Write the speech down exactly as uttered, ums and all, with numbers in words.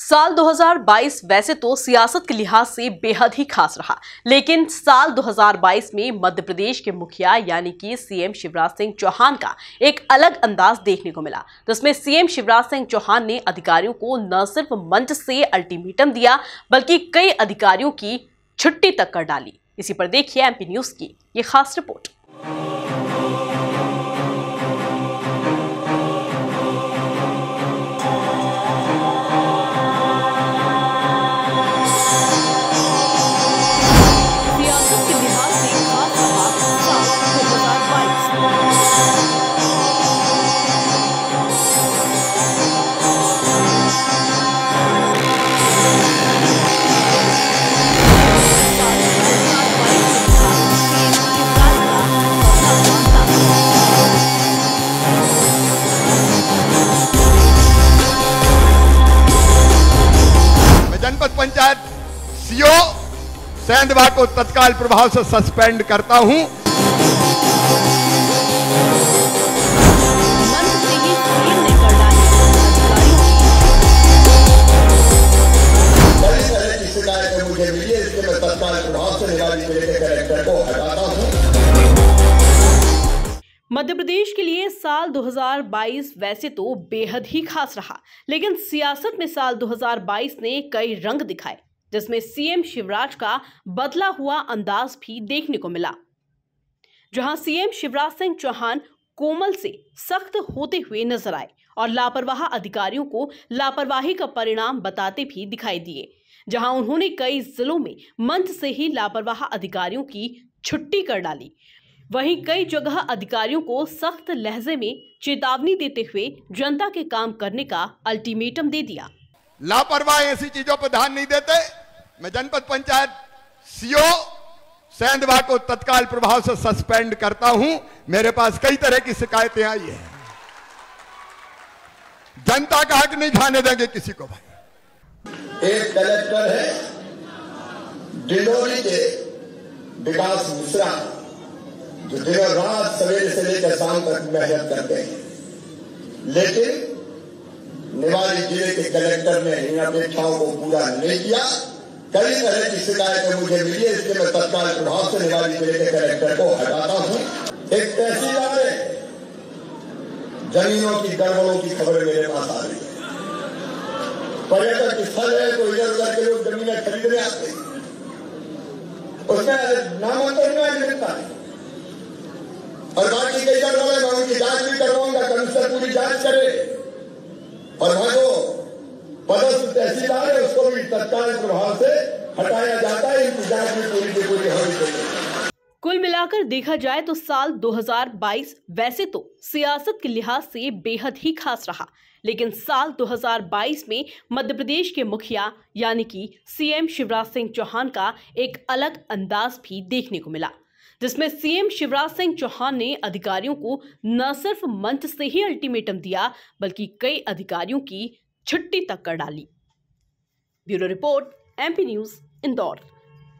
साल दो हज़ार बाईस वैसे तो सियासत के लिहाज से बेहद ही खास रहा, लेकिन साल दो हज़ार बाईस में मध्य प्रदेश के मुखिया यानी कि सीएम शिवराज सिंह चौहान का एक अलग अंदाज देखने को मिला। जिसमें सीएम शिवराज सिंह चौहान ने अधिकारियों को न सिर्फ मंच से अल्टीमेटम दिया बल्कि कई अधिकारियों की छुट्टी तक कर डाली। इसी पर देखिए एमपी न्यूज की ये खास रिपोर्ट। पंचायत सीओ सैंधवा को तत्काल प्रभाव से सस्पेंड करता हूं। मुझे मिली इसलिए मैं तत्काल प्रभाव से निवाड़ी जिले के कलेक्टर को हटाता हूं। मध्य प्रदेश के लिए साल दो हज़ार बाईस वैसे तो बेहद ही खास रहा, लेकिन सियासत में साल दो हज़ार बाईस ने कई रंग दिखाए, जिसमें सीएम शिवराज का बदला हुआ अंदाज भी देखने को मिला। जहां सीएम शिवराज सिंह चौहान कोमल से सख्त होते हुए नजर आए और लापरवाह अधिकारियों को लापरवाही का परिणाम बताते भी दिखाई दिए। जहां उन्होंने कई जिलों में मंच से ही लापरवाह अधिकारियों की छुट्टी कर डाली, वहीं कई जगह अधिकारियों को सख्त लहजे में चेतावनी देते हुए जनता के काम करने का अल्टीमेटम दे दिया। लापरवाह ऐसी चीजों पर ध्यान नहीं देते। मैं जनपद पंचायत सीओ सैंधवा को तत्काल प्रभाव से सस्पेंड करता हूं। मेरे पास कई तरह की शिकायतें आई है। जनता का हक नहीं खाने देंगे किसी को। भाई एक कलेक्टर है डिंडोरी के विकास मिश्रा, जो दिनों रात सवेरे से लेकर शाम तक मेहनत करते हैं, लेकिन निवाड़ी जिले के कलेक्टर ने इन अपेक्षाओं को पूरा नहीं किया। कई तरह की शिकायतें मुझे मिली है, इसलिए मैं तत्काल प्रभाव से निवाड़ी जिले के कलेक्टर को हटाता हूं। एक तहसीलदार है, जमीनों की गड़बड़ों की खबर मेरे पास आ रही है। पर्यटक स्थल है तो इधर उधर के लोग जमीनें खरीदने आते हैं, उसमें नामांतरण में मिलता है। और बाकी कई गड़बड़े मैं उनकी जांच भी करवाऊंगा, कमिश्नर पूरी जांच करे और वहां जो पदस्थ तहसीलदार है उसको भी तत्काल प्रभाव से हटाया जाता है। इनकी जांच भी पूरी की पूरी होनी चाहिए। कुल मिलाकर देखा जाए तो साल दो हज़ार बाईस वैसे तो सियासत के लिहाज से बेहद ही खास रहा, लेकिन साल दो हज़ार बाईस में मध्य प्रदेश के मुखिया यानी कि सीएम शिवराज सिंह चौहान का एक अलग अंदाज भी देखने को मिला। जिसमें सीएम शिवराज सिंह चौहान ने अधिकारियों को न सिर्फ मंच से ही अल्टीमेटम दिया बल्कि कई अधिकारियों की छुट्टी तक कर डाली। Bureau report MP news Indore.